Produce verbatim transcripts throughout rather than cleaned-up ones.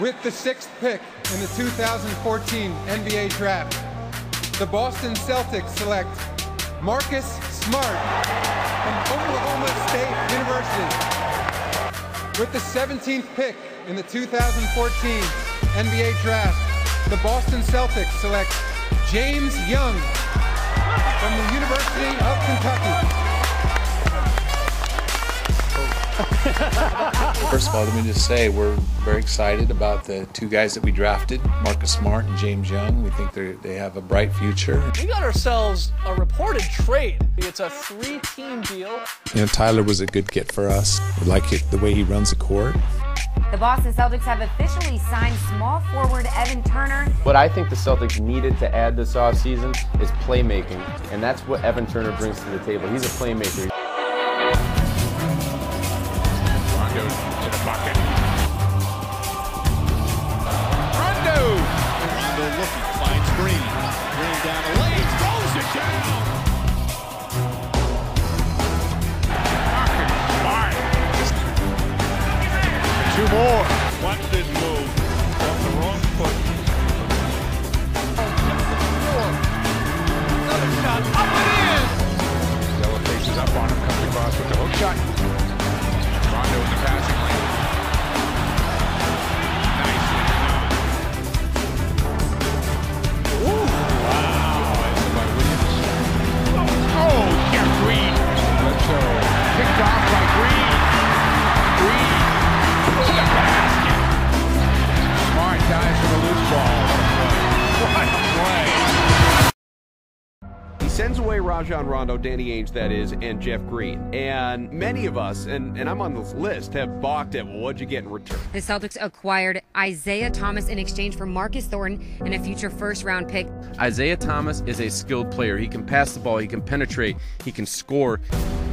With the sixth pick in the two thousand fourteen N B A Draft, the Boston Celtics select Marcus Smart from Oklahoma State University. With the seventeenth pick in the two thousand fourteen N B A Draft, the Boston Celtics select James Young from the University of Kentucky. First of all, let me just say we're very excited about the two guys that we drafted, Marcus Smart and James Young. We think they they have a bright future. We got ourselves a reported trade. It's a three-team deal. You know, Tyler was a good get for us. We like it, the way he runs the court. The Boston Celtics have officially signed small forward Evan Turner. What I think the Celtics needed to add this offseason is playmaking, and that's what Evan Turner brings to the table. He's a playmaker. Rondo to the bucket. Rondo! Rondo looking, finds Green. Green down the lane, throws it down! Two more. Watch this move. On the wrong foot. Another shot. Up it is! Zeller faces up on him. Comes across with the hook shot. Rondo in the passing lane. Nicely done. Ooh. Wow. That's by Williams. Oh, oh, Jeff Green. Let's go. Picked off by Green. Green. Smart dives for the loose ball. What a play. He sends away Rajon Rondo, Danny Ainge, that is, and Jeff Green. And many of us, and, and I'm on this list, have balked at, well, what'd you get in return? The Celtics acquired Isaiah Thomas in exchange for Marcus Thornton and a future first-round pick. Isaiah Thomas is a skilled player. He can pass the ball, he can penetrate, he can score.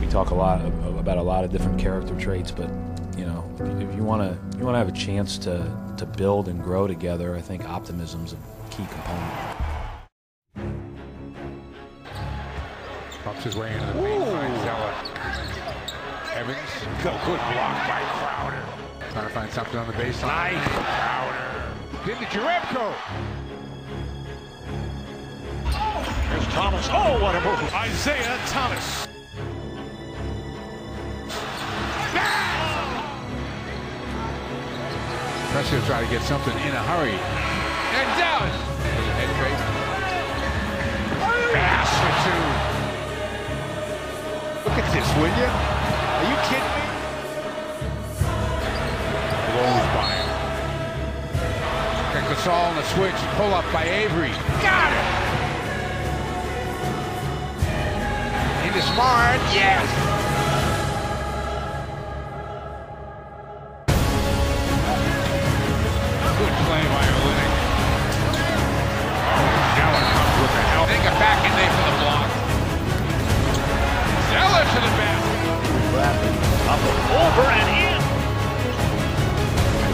We talk a lot of, about a lot of different character traits, but you know, if you want to, you want to have a chance to to build and grow together, I think optimism's a key component. Pops his way into the paint by Zeller. Evans, good block by Crowder. Trying to find something on the baseline. Crowder into Jarabko. Oh, there's Thomas. Oh, what a move! Isaiah Thomas. Pressure to try to get something in a hurry. And down! Head fake. Pass for two. Look at this, will you? Are you kidding me? Blows by him. And Gasol on the switch. Pull up by Avery. Got it! Into Smart. Yes! Over and in.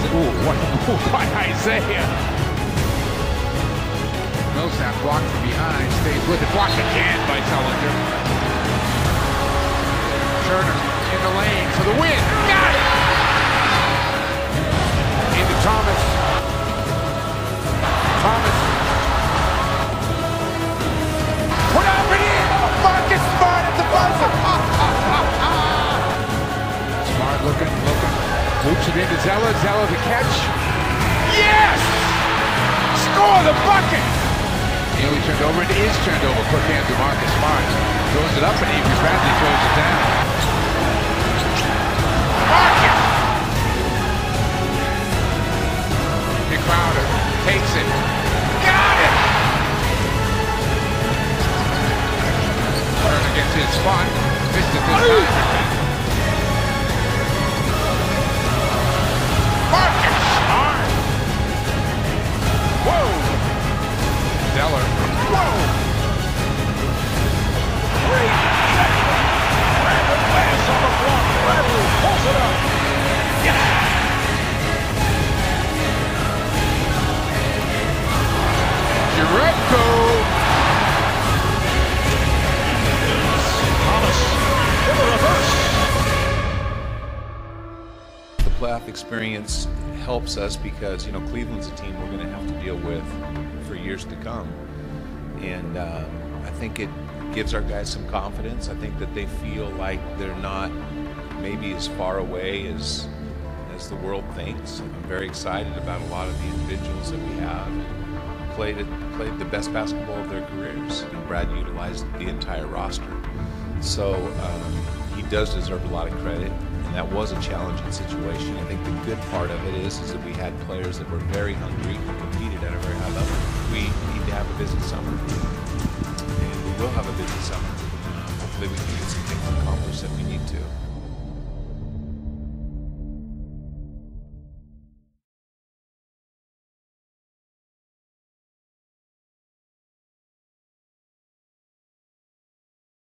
Ooh, what a move by Isaiah. Millsap blocked from behind, stays with it. Blocked again by Tellander. Turner in the lane for the win. Got it! Into Thomas. Thomas. Put up and in! Oh, Marcus Smart at the buzzer! Ha, ha, ha, ha. Looking, looking, loops it into Zeller, Zeller to catch. Yes! Score the bucket! Nearly turned over, it is turned over. Quick hand to Marcus Smart. Throws it up and Avery Bradley throws it down. Marcus! And Crowder takes it. Got it! Turner gets his spot. Missed it this time. Marcus Smart! Whoa! Zeller. Whoa! Great second! Rapid pass on the block. Bradley pulls it up. Yes! Jarabko! Thomas in the reverse. Playoff experience helps us because, you know, Cleveland's a team we're going to have to deal with for years to come. And um, I think it gives our guys some confidence. I think that they feel like they're not maybe as far away as as the world thinks. I'm very excited about a lot of the individuals that we have. Played played the best basketball of their careers. You know, Brad utilized the entire roster. So um, he does deserve a lot of credit, and that was a challenging situation. I think the good part of it is, is that we had players that were very hungry and competed at a very high level. We need to have a busy summer, and we will have a busy summer. Hopefully we can get some things accomplished.